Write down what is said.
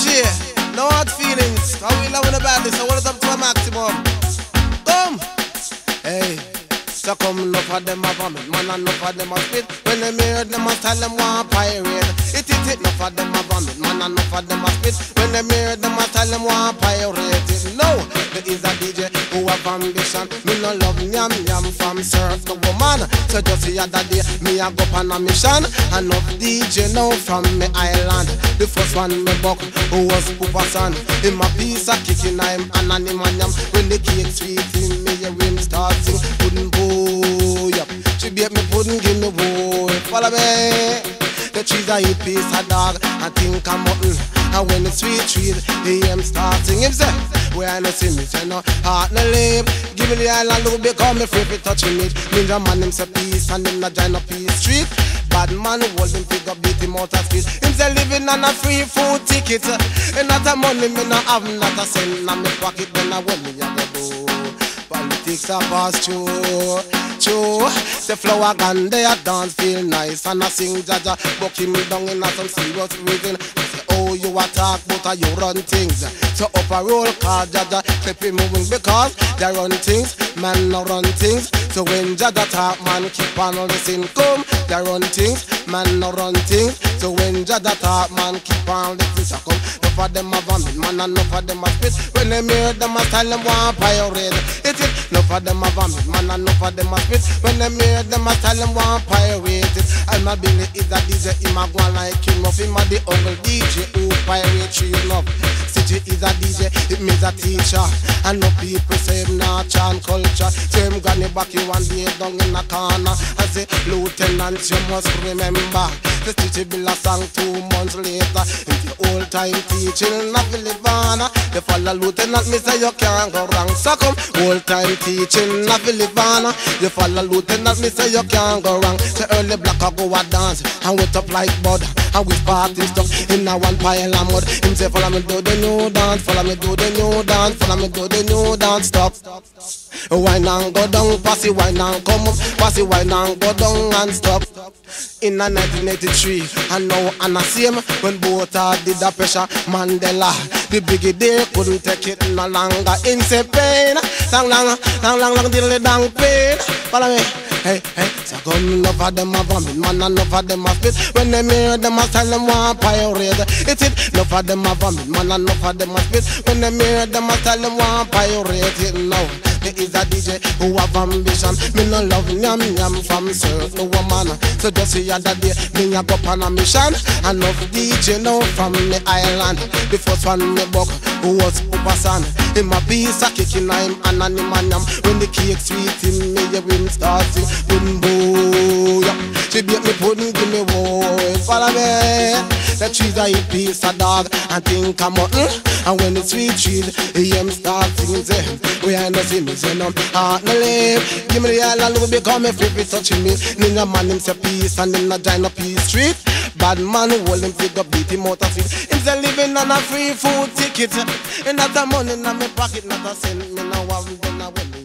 DJ, no hard feelings. I will love in the badness, I want it up to a maximum. Come! Hey, so come look at them, I vomit. Man, I look at them, I spit. When they hear them, I tell them, one pirate. It, no for them, I vomit. Man, I look at them, I spit. When they hear them, I tell them, one pirate. No, there is a DJ who have ambition. Me no love yam yam from surf to woman. So just the other day, me a go on a mission. And of DJ now from me island. The first one me buck, who was Cooper San. Him a piece of kicking, I'm an animal yam. When the cake's sweet in me, your rim starts sing. Puddin' boy up, she beat me puddin', give me boy. Follow me. The trees a eat piece of dog, I think I'm mutton. And when the sweet trees, the AM starts sing himself. Where I no see me, say no heart no live. Give me the island, look become me free, be touching it. Ninja man him say peace, and him not join up his street. Bad man hold him figure, beat him out of street. Him say living on a free food ticket. And not a money, me no have not a cent. And me pocket when I want me, I go do. Politics are passed through, through. The flower gun, they a dance, feel nice. And I sing Jaja, buck him down in some serious reason. Oh, you attack, but you run things. So up a roll car, Jaja, clip him moving because they run things, man no run things. So when Jaja talk, man keep on listening. Come, they run things, man no run things. So when Jaja talk, man keep on listening. So come, enough of them a vomit, man, and enough of them a spit. When they hear them a tell them one pirate. It is enough of them a vomit, man, and enough of them a spit. When they hear them a tell them one pirate. I'm a Billy is a DJ, him a go like him of him a the uncle DJ. Who pirate tree love. CJ is a DJ, it means a teacher. And no people say him nature and culture. Say him granny back you one day down in a corner. I say, Lieutenant, you must remember. The teacher build a song 2 months later. It's the old time teaching not the Livana. They follow Lieutenant, me say you can't go wrong. So come, old time teaching not the Livana. You follow Lieutenant, me say you can't go wrong. Say early black I go a dance and wait up like bud. And we party stuff in a one pile of mud. Him say follow me do the new dance, follow me do the new dance, follow me do the new dance. Stop. Wine and go down, pass it wine and come up, pass it wine and go down and stop. In a 1983, and now and the same when both did a pressure Mandela. The biggie there couldn't take it no longer. In say pain, long till the dang pain. Follow me. Hey, hey, so come love of them a vomit, man, and love of them a spit. When they hear them a tell them one pirate. It is love of them a vomit, man, and love of them a spit. When they hear them a tell them one pirate. It now there is a DJ who have ambition. Me no love yam yam from surf to woman. So just the other day, me a go on a mission. And love DJ now from the island. The first one me buck, who was Cooper San. Him a piece of kicking, I'm an animal yam. When the cake sweet in me, you will start sing. Bimbo, yeah. She beat me pudding, give me woe. Follow me. The trees I eat piece of dog and think I'm mutton. And when the sweet trees, the AM start singing, say, we ain't no see me, say, no, heart no live. Give me the island, look, become a flip, it's touching me. Ninja man, him say peace, and him not join up his street. Bad man, hold him figure, beat him out of it. Him say living on a free food ticket. And not a money in my pocket, not a cent, me now I will win.